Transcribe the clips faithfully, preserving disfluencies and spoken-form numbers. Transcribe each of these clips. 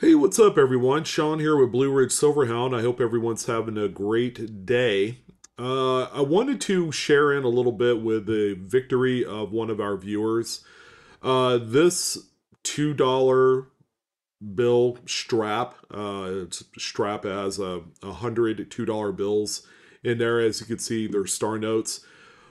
Hey, what's up everyone? Sean here with Blue Ridge Silverhound. I hope everyone's having a great day. Uh, I wanted to share in a little bit with the victory of one of our viewers. Uh, this two dollar bill strap, uh, it's strap has a uh, hundred two dollar bills in there. As you can see, they're star notes.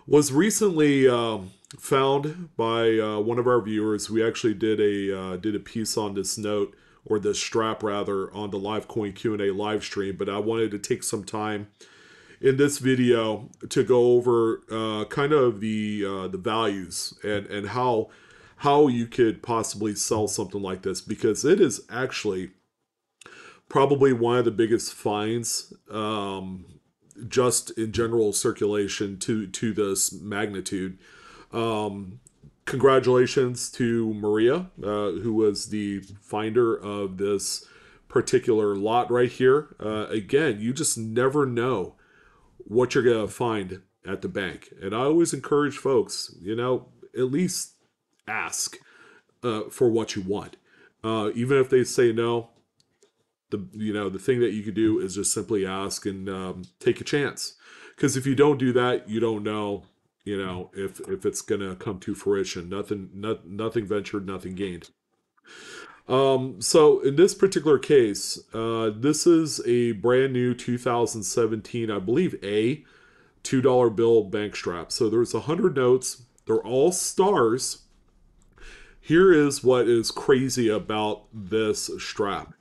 Was recently uh, found by uh, one of our viewers. We actually did a uh, did a piece on this note, or this strap rather, on the LiveCoin Q and A live stream, but I wanted to take some time in this video to go over uh, kind of the uh, the values and and how how you could possibly sell something like this, because it is actually probably one of the biggest finds um, just in general circulation to to this magnitude. Um, Congratulations to Maria, uh, who was the finder of this particular lot right here. Uh, again, you just never know what you're going to find at the bank. And I always encourage folks, you know, at least ask uh, for what you want. Uh, even if they say no, the you know, the thing that you could do is just simply ask and um, take a chance. Because if you don't do that, you don't know. You know, if if it's gonna come to fruition. Nothing, not, nothing ventured, nothing gained. Um, so in this particular case, uh, this is a brand new two thousand seventeen, I believe, a two dollar bill bank strap. So there's a hundred notes. They're all stars. Here is what is crazy about this strap.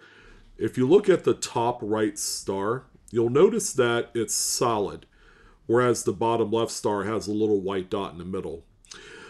If you look at the top right star, you'll notice that it's solid, whereas the bottom left star has a little white dot in the middle.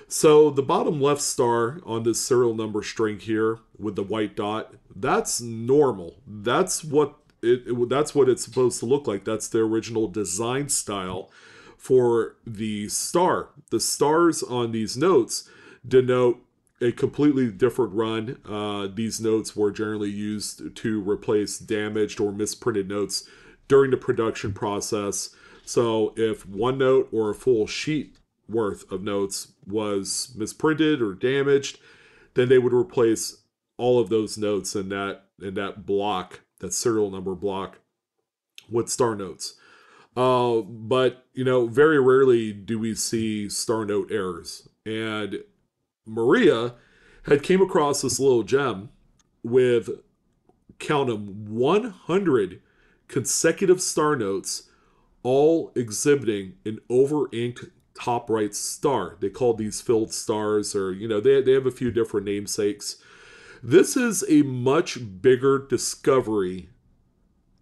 So the bottom left star on this serial number string here with the white dot, that's normal. That's what it, it that's what it's supposed to look like. That's the original design style for the star. The stars on these notes denote a completely different run. Uh, these notes were generally used to replace damaged or misprinted notes during the production process. So if one note or a full sheet worth of notes was misprinted or damaged, then they would replace all of those notes in that in that block, that serial number block, with star notes. Uh, but, you know, very rarely do we see star note errors. And Maria had came across this little gem with, count them, one hundred consecutive star notes, all exhibiting an over-inked top right star. They call these filled stars, or, you know, they, they have a few different namesakes. This is a much bigger discovery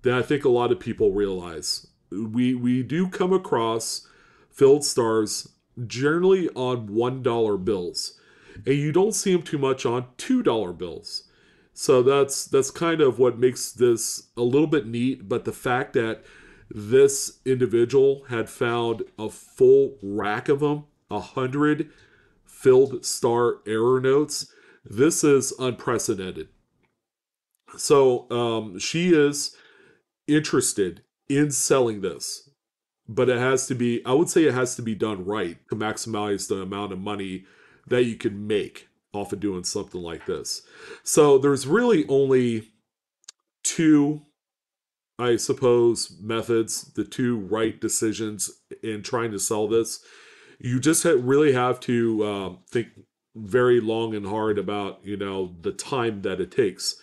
than I think a lot of people realize. We, we do come across filled stars generally on one dollar bills, and you don't see them too much on two dollar bills. So that's, that's kind of what makes this a little bit neat, but the fact that this individual had found a full rack of them, a hundred filled star error notes, this is unprecedented. So um, she is interested in selling this, but it has to be, I would say it has to be done right to maximize the amount of money that you can make off of doing something like this. So there's really only two, I suppose, methods, the two right decisions in trying to sell this. You just really have to uh, think very long and hard about, you know, the time that it takes.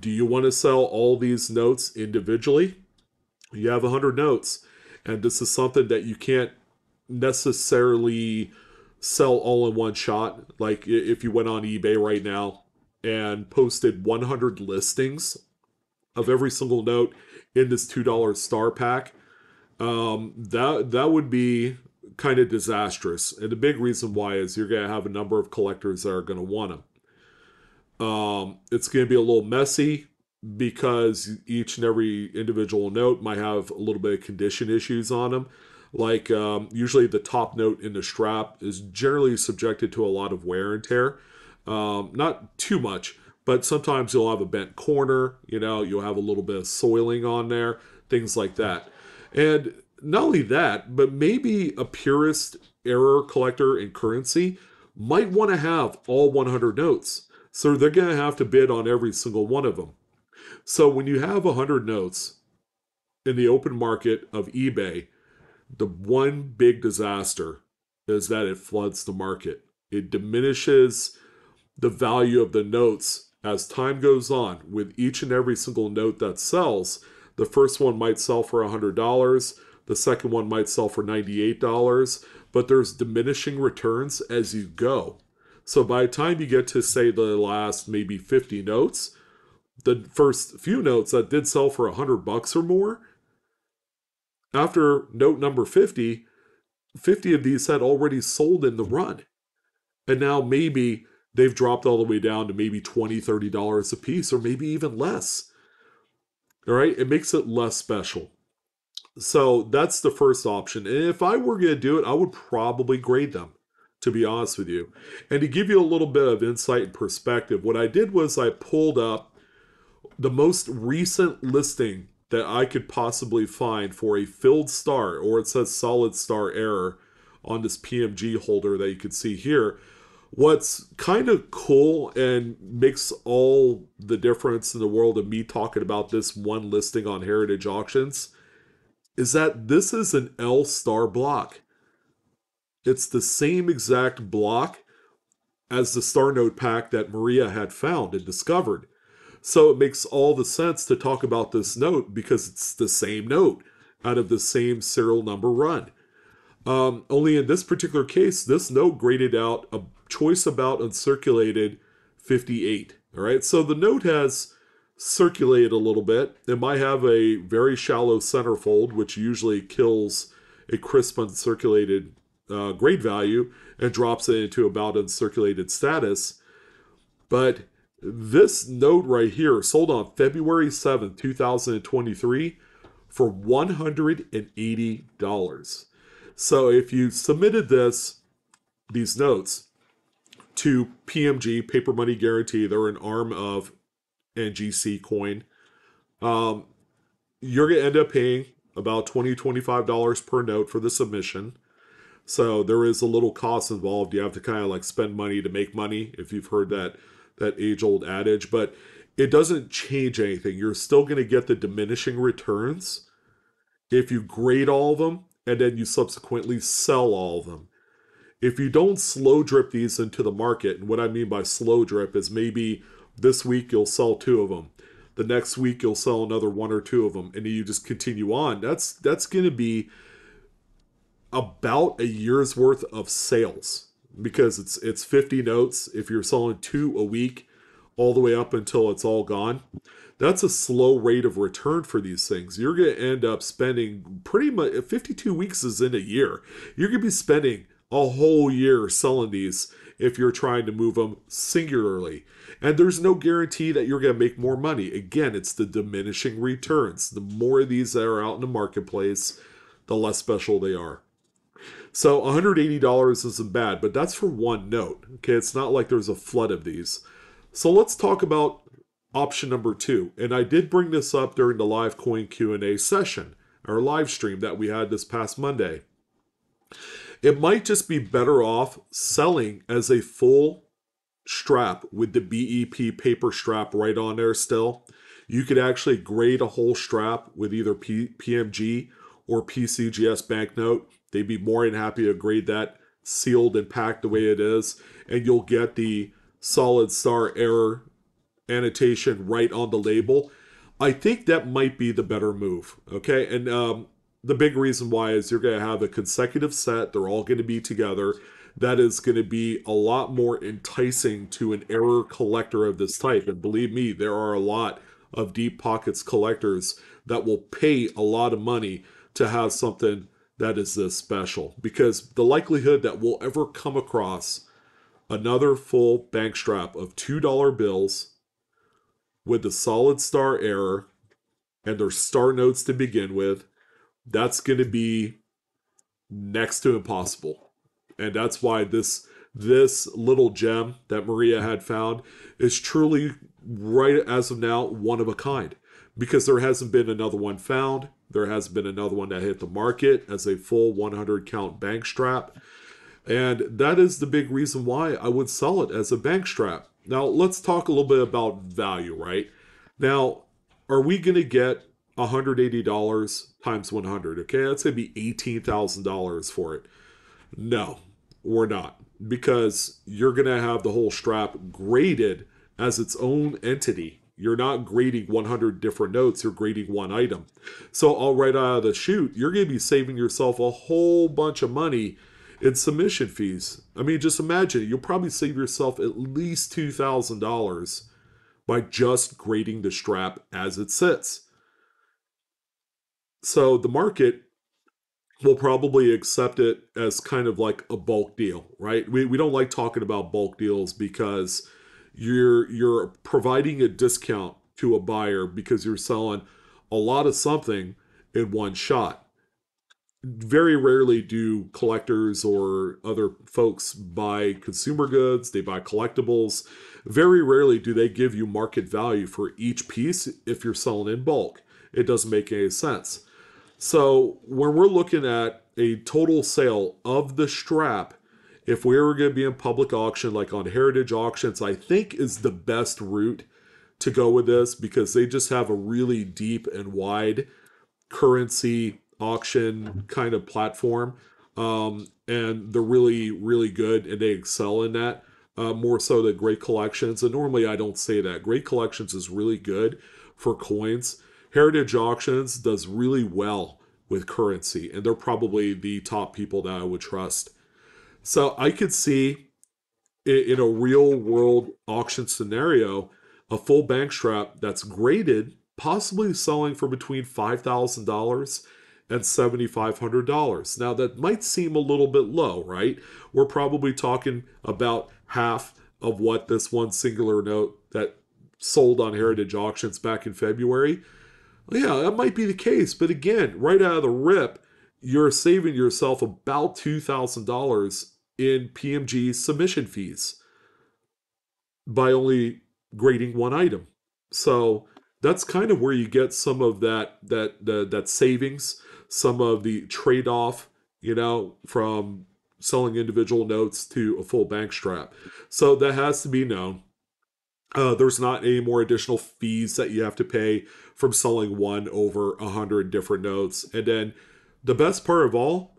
Do you want to sell all these notes individually? You have one hundred notes, and this is something that you can't necessarily sell all in one shot. Like if you went on eBay right now and posted one hundred listings of every single note in this two dollar star pack, um, that that would be kind of disastrous. And the big reason why is you're going to have a number of collectors that are going to want them. Um, it's going to be a little messy because each and every individual note might have a little bit of condition issues on them. Like um, usually the top note in the strap is generally subjected to a lot of wear and tear. Um, not too much, but sometimes you'll have a bent corner, you know, you'll have a little bit of soiling on there, things like that. And not only that, but maybe a purist error collector in currency might want to have all one hundred notes. So they're going to have to bid on every single one of them. So when you have one hundred notes in the open market of eBay, the one big disaster is that it floods the market. It diminishes the value of the notes as time goes on. With each and every single note that sells, the first one might sell for one hundred dollars. The second one might sell for ninety-eight dollars, but there's diminishing returns as you go. So by the time you get to, say, the last maybe fifty notes, the first few notes that did sell for one hundred bucks or more, after note number fifty, fifty of these had already sold in the run. And now maybe they've dropped all the way down to maybe twenty dollars, thirty dollars a piece, or maybe even less. All right, it makes it less special. So that's the first option. And if I were going to do it, I would probably grade them, to be honest with you. And to give you a little bit of insight and perspective, what I did was I pulled up the most recent listing that I could possibly find for a filled star, or it says solid star error on this P M G holder that you can see here. What's kind of cool and makes all the difference in the world of me talking about this one listing on Heritage Auctions is that this is an L star block. It's the same exact block as the star note pack that Maria had found and discovered. So it makes all the sense to talk about this note because it's the same note out of the same serial number run. Um, only in this particular case, this note graded out a choice about uncirculated fifty-eight. All right, so the note has circulated a little bit. It might have a very shallow centerfold, which usually kills a crisp uncirculated uh, grade value and drops it into about uncirculated status. But this note right here sold on February seventh, two thousand twenty-three for one hundred eighty dollars. So if you submitted this, these notes to P M G, Paper Money Guarantee, they're an arm of N G C coin, um, you're going to end up paying about twenty dollars, twenty-five dollars per note for the submission. So there is a little cost involved. You have to kind of like spend money to make money, if you've heard that that age-old adage, but it doesn't change anything. You're still going to get the diminishing returns if you grade all of them and then you subsequently sell all of them. If you don't slow drip these into the market, and what I mean by slow drip is maybe this week you'll sell two of them, the next week you'll sell another one or two of them, and you just continue on, that's that's going to be about a year's worth of sales, because it's it's fifty notes. If you're selling two a week all the way up until it's all gone, that's a slow rate of return for these things. You're going to end up spending pretty much fifty-two weeks is in a year. You're going to be spending a whole year selling these if you're trying to move them singularly. And there's no guarantee that you're going to make more money. Again, it's the diminishing returns. The more of these that are out in the marketplace, the less special they are. So one hundred eighty dollars isn't bad, but that's for one note. Okay, it's not like there's a flood of these. So let's talk about option number two. And I did bring this up during the live coin Q and A session, our live stream that we had this past Monday. It might just be better off selling as a full strap with the B E P paper strap right on there still. You could actually grade a whole strap with either P M G or P C G S banknote. They'd be more than happy to grade that sealed and packed the way it is, and you'll get the solid star error annotation right on the label. I think that might be the better move, okay? And um, the big reason why is you're going to have a consecutive set. They're all going to be together. That is going to be a lot more enticing to an error collector of this type. And believe me, there are a lot of deep pockets collectors that will pay a lot of money to have something that is this special, because the likelihood that we'll ever come across another full bank strap of two dollar bills with the solid star error and their star notes to begin with, that's going to be next to impossible. And that's why this this little gem that Maria had found is truly, right as of now, one of a kind, because there hasn't been another one found. There has been another one that hit the market as a full one hundred count bank strap. And that is the big reason why I would sell it as a bank strap. Now, let's talk a little bit about value, right? Now, are we going to get one hundred eighty dollars times one hundred? Okay, that's going to be eighteen thousand dollars for it. No, we're not, because you're going to have the whole strap graded as its own entity. You're not grading one hundred different notes, you're grading one item. So all right out of the chute, you're going to be saving yourself a whole bunch of money in submission fees. I mean, just imagine, you'll probably save yourself at least two thousand dollars by just grading the strap as it sits. So the market will probably accept it as kind of like a bulk deal, right? We, we don't like talking about bulk deals because you're you're providing a discount to a buyer because you're selling a lot of something in one shot. Very rarely do collectors or other folks buy consumer goods. They buy collectibles. Very rarely do they give you market value for each piece if you're selling in bulk. It doesn't make any sense. So when we're looking at a total sale of the strap, if we were going to be in public auction, like on Heritage Auctions, I think is the best route to go with this, because they just have a really deep and wide currency auction kind of platform. Um, and they're really, really good, and they excel in that uh, more so than Great Collections. And normally I don't say that. Great Collections is really good for coins. Heritage Auctions does really well with currency, and they're probably the top people that I would trust. So I could see in a real world auction scenario, a full bank strap that's graded, possibly selling for between five thousand dollars and seven thousand five hundred dollars. Now that might seem a little bit low, right? We're probably talking about half of what this one singular note that sold on Heritage Auctions back in February. Yeah, that might be the case. But again, right out of the rip, you're saving yourself about two thousand dollars in P M G submission fees by only grading one item. So that's kind of where you get some of that that the, that savings, some of the trade-off, you know, from selling individual notes to a full bank strap. So that has to be known. Uh, there's not any more additional fees that you have to pay from selling one over one hundred different notes. And then the best part of all,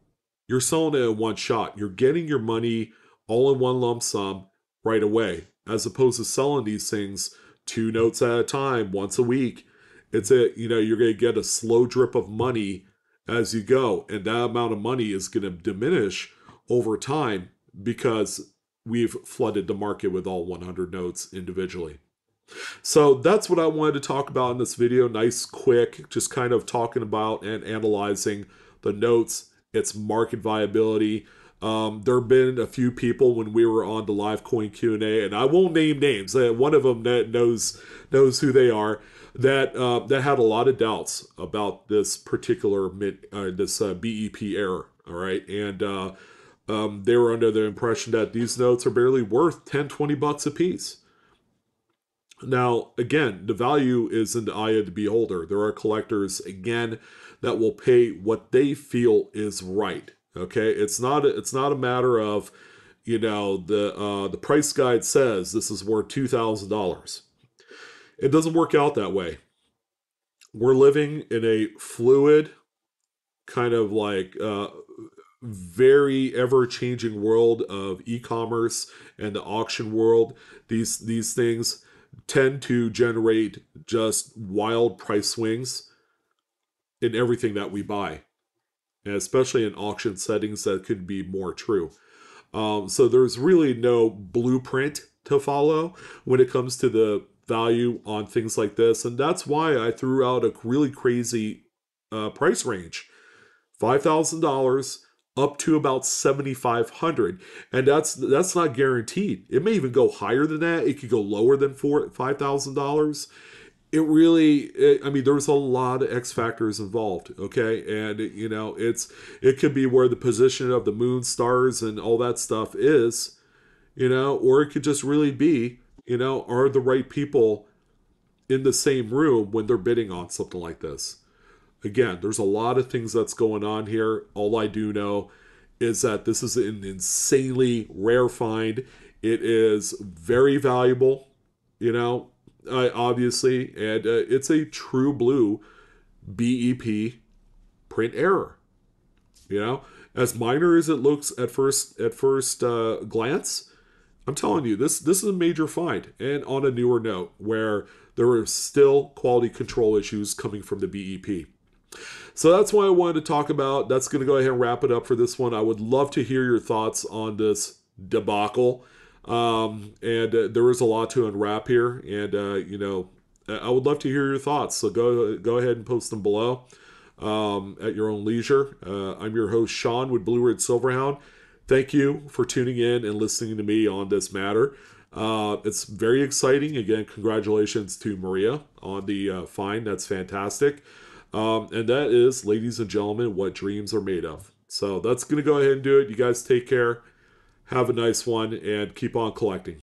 you're selling it in one shot. You're getting your money all in one lump sum right away, as opposed to selling these things two notes at a time, once a week. It's a, you know, you're going to get a slow drip of money as you go. And that amount of money is going to diminish over time because we've flooded the market with all one hundred notes individually. So that's what I wanted to talk about in this video. Nice, quick, just kind of talking about and analyzing the notes, its market viability. Um, there have been a few people when we were on the live coin Q and A, and I won't name names. One of them that knows knows who they are, that uh, that had a lot of doubts about this particular mid, uh, this uh, B E P error. All right, and uh, um, they were under the impression that these notes are barely worth ten, twenty bucks a piece. Now, again, the value is in the eye of the beholder. There are collectors, again, that will pay what they feel is right. Okay, it's not a, it's not a matter of, you know, the uh, the price guide says this is worth two thousand dollars. It doesn't work out that way. We're living in a fluid, kind of like uh, very ever-changing world of e-commerce and the auction world. These these things tend to generate just wild price swings in everything that we buy, and especially in auction settings that could be more true. Um, so there's really no blueprint to follow when it comes to the value on things like this, and that's why I threw out a really crazy uh, price range, five thousand dollars up to about seven thousand five hundred dollars, and that's that's not guaranteed. It may even go higher than that. It could go lower than five thousand dollars. It really, it, I mean, there's a lot of X factors involved, okay? And, it, you know, it's it could be where the position of the moon, stars, and all that stuff is, you know, or it could just really be, you know, are the right people in the same room when they're bidding on something like this? Again, there's a lot of things that's going on here. All I do know is that this is an insanely rare find. It is very valuable, you know. uh, obviously, and uh, it's a true blue B E P print error. You know, as minor as it looks at first at first uh, glance, I'm telling you, this this is a major find, and on a newer note where there are still quality control issues coming from the B E P. So that's what I wanted to talk about. That's going to go ahead and wrap it up for this one. I would love to hear your thoughts on this debacle. Um, and uh, there is a lot to unwrap here. And, uh, you know, I would love to hear your thoughts. So go, go ahead and post them below um, at your own leisure. Uh, I'm your host, Sean, with Blue Ridge Silverhound. Thank you for tuning in and listening to me on this matter. Uh, it's very exciting. Again, congratulations to Maria on the uh, find. That's fantastic. Um, and that is, ladies and gentlemen, what dreams are made of. So that's going to go ahead and do it. You guys take care. Have a nice one and keep on collecting.